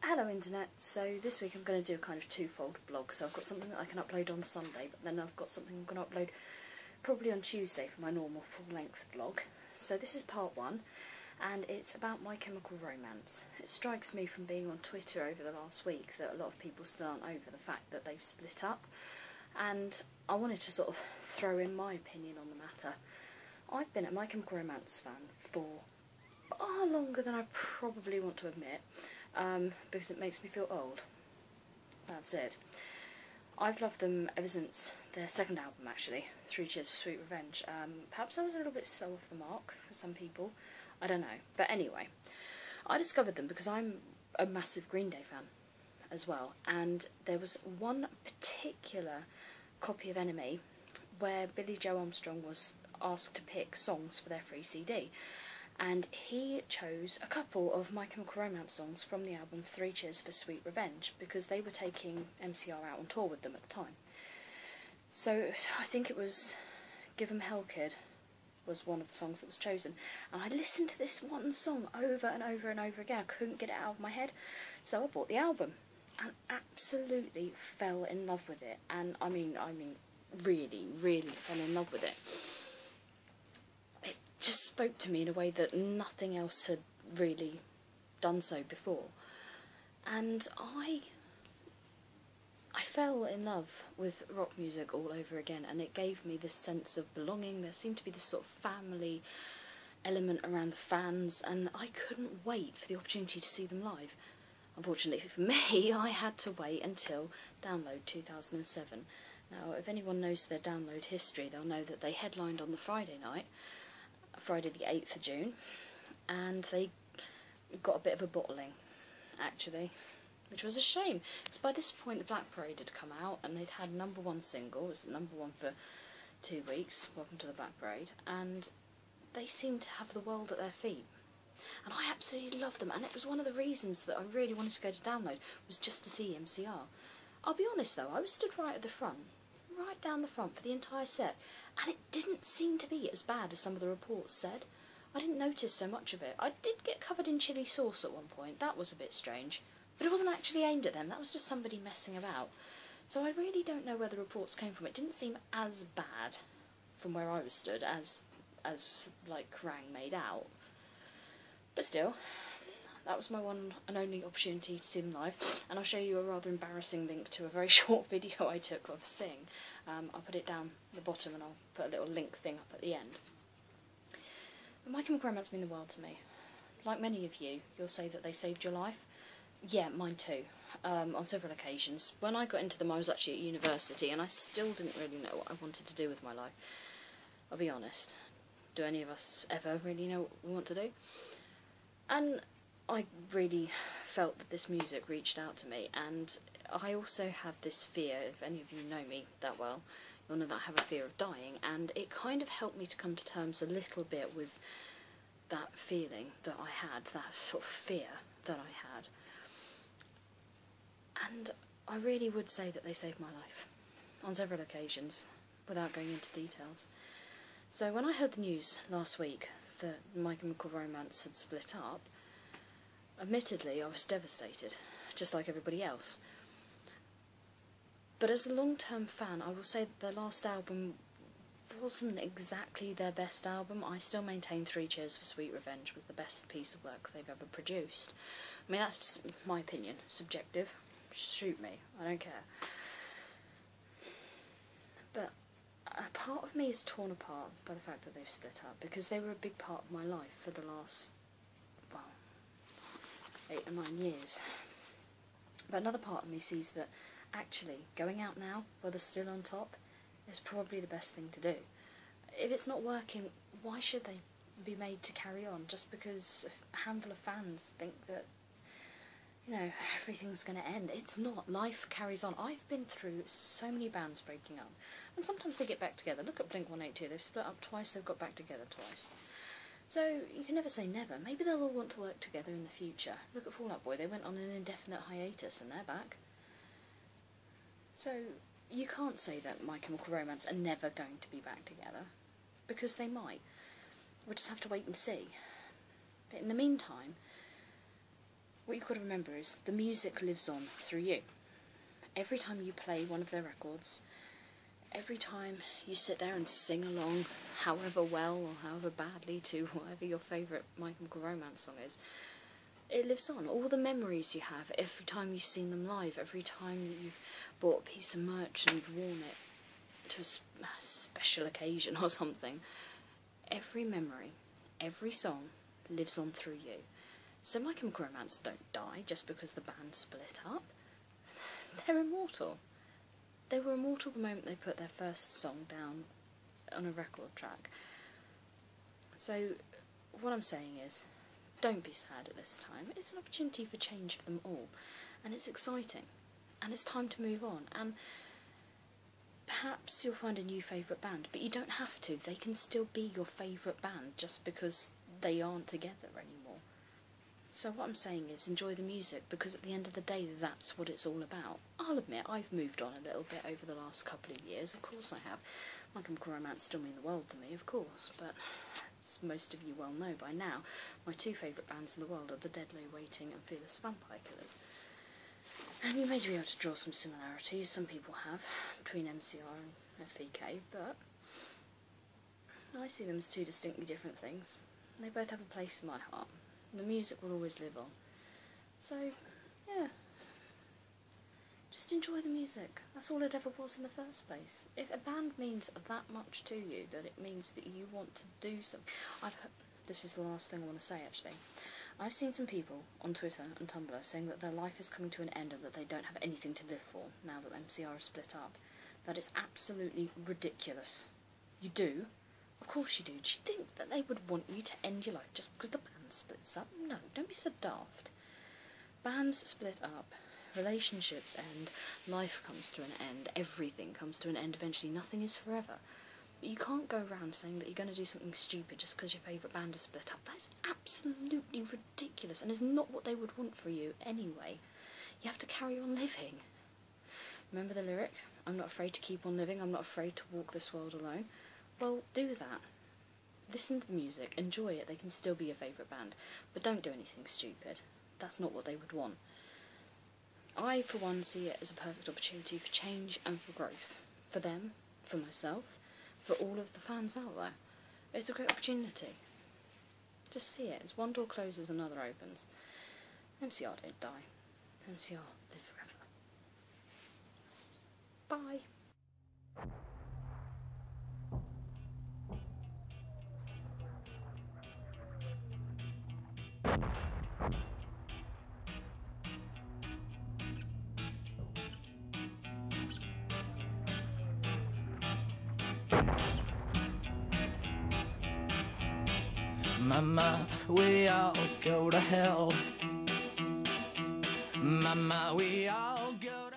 Hello internet, so this week I'm going to do a kind of twofold blog. So I've got something that I can upload on Sunday, but then I've got something I'm going to upload probably on Tuesday for my normal full-length vlog. So this is part one, and it's about My Chemical Romance. It strikes me from being on Twitter over the last week that a lot of people still aren't over the fact that they've split up, and I wanted to sort of throw in my opinion on the matter. I've been a My Chemical Romance fan for far longer than I probably want to admit, because it makes me feel old. That's it. I've loved them ever since their second album, actually, Three Cheers for Sweet Revenge. Perhaps I was a little bit slow off the mark for some people, I don't know. But anyway, I discovered them because I'm a massive Green Day fan as well, and there was one particular copy of Enemy where Billy Joe Armstrong was asked to pick songs for their free CD, and he chose a couple of My Chemical Romance songs from the album Three Cheers for Sweet Revenge because they were taking MCR out on tour with them at the time. So I think it was Give 'Em Hell, Kid was one of the songs that was chosen, and I listened to this one song over and over and over again. I couldn't get it out of my head, so I bought the album and absolutely fell in love with it. And I mean really, really fell in love with it. It just spoke to me in a way that nothing else had really done so before, and I fell in love with rock music all over again, and it gave me this sense of belonging. There seemed to be this sort of family element around the fans, and I couldn't wait for the opportunity to see them live. Unfortunately for me, I had to wait until Download 2007. Now, if anyone knows their Download history, they'll know that they headlined on the Friday night, Friday the 8th of June, and they got a bit of a bottling, actually, which was a shame. So by this point, the Black Parade had come out, and they'd had #1 single. It was #1 for 2 weeks, Welcome to the Black Parade, and they seemed to have the world at their feet. And I absolutely loved them, and it was one of the reasons that I really wanted to go to Download, was just to see MCR. I'll be honest though, I was stood right at the front, right down the front for the entire set, and it didn't seem to be as bad as some of the reports said. I didn't notice so much of it. I did get covered in chilli sauce at one point, that was a bit strange, but it wasn't actually aimed at them, that was just somebody messing about. So I really don't know where the reports came from. It didn't seem as bad from where I was stood as like Kerrang made out. But still, that was my one and only opportunity to see them live, and I'll show you a rather embarrassing link to a very short video I took of Sing. I'll put it down the bottom and I'll put a little link thing up at the end. But My Chemical Romance mean the world to me. Like many of you, you'll say that they saved your life. Yeah, mine too, on several occasions. When I got into them, I was actually at university, and I still didn't really know what I wanted to do with my life. I'll be honest, do any of us ever really know what we want to do? And I really felt that this music reached out to me, and I also have this fear, if any of you know me that well, you'll know that I have a fear of dying, and it kind of helped me to come to terms a little bit with that feeling that I had, that sort of fear that I had. And I really would say that they saved my life, on several occasions, without going into details. So when I heard the news last week that My Chemical Romance had split up, admittedly I was devastated, just like everybody else. But as a long-term fan, I will say that their last album wasn't exactly their best album. I still maintain Three Cheers for Sweet Revenge was the best piece of work they've ever produced. I mean, that's just my opinion, subjective. Shoot me, I don't care. But a part of me is torn apart by the fact that they've split up, because they were a big part of my life for the last, well, 8 or 9 years. But another part of me sees that actually going out now, while they're still on top, is probably the best thing to do. If it's not working, why should they be made to carry on just because a handful of fans think that, you know, everything's going to end? It's not. Life carries on. I've been through so many bands breaking up, and sometimes they get back together. Look at Blink 182. They've split up twice, they've got back together twice. So you can never say never. Maybe they'll all want to work together in the future. Look at Fall Out Boy. They went on an indefinite hiatus and they're back. So you can't say that My Chemical Romance are never going to be back together, because they might. We'll just have to wait and see. But in the meantime, what you've got to remember is the music lives on through you. Every time you play one of their records, every time you sit there and sing along, however well or however badly, to whatever your favourite My Chemical Romance song is, it lives on. All the memories you have, every time you've seen them live, every time that you've bought a piece of merch and worn it to a special occasion or something, every memory, every song lives on through you. So My Chemical Romance don't die just because the band split up. They're immortal. They were immortal the moment they put their first song down on a record track. So what I'm saying is, don't be sad at this time. It's an opportunity for change for them all, and it's exciting, and it's time to move on, and perhaps you'll find a new favourite band, but you don't have to. They can still be your favourite band just because they aren't together anymore. So what I'm saying is, enjoy the music, because at the end of the day, that's what it's all about. I'll admit, I've moved on a little bit over the last couple of years, of course I have. My Chemical Romance still mean the world to me, of course, but as most of you well know by now, my two favourite bands in the world are the Dead Low Waiting and Fearless Vampire Killers. And you may be able to draw some similarities, some people have, between MCR and FVK, but I see them as two distinctly different things. They both have a place in my heart. The music will always live on. So, yeah. Just enjoy the music. That's all it ever was in the first place. If a band means that much to you, that it means that you want to do something. This is the last thing I want to say, actually. I've seen some people on Twitter and Tumblr saying that their life is coming to an end and that they don't have anything to live for now that MCR is split up. That is absolutely ridiculous. You do. Of course you do. Do you think that they would want you to end your life just because the band splits up? No, don't be so daft. Bands split up, relationships end, life comes to an end, everything comes to an end eventually, nothing is forever. But you can't go around saying that you're going to do something stupid just because your favourite band is split up. That is absolutely ridiculous and is not what they would want for you anyway. You have to carry on living. Remember the lyric? I'm not afraid to keep on living, I'm not afraid to walk this world alone. Well, do that. Listen to the music, enjoy it, they can still be your favourite band, but don't do anything stupid. That's not what they would want. I, for one, see it as a perfect opportunity for change and for growth. For them, for myself, for all of the fans out there. It's a great opportunity. Just see it, as one door closes, another opens. MCR don't die. MCR live forever. Bye. Mama, we all go to hell. Mama, we all go to hell.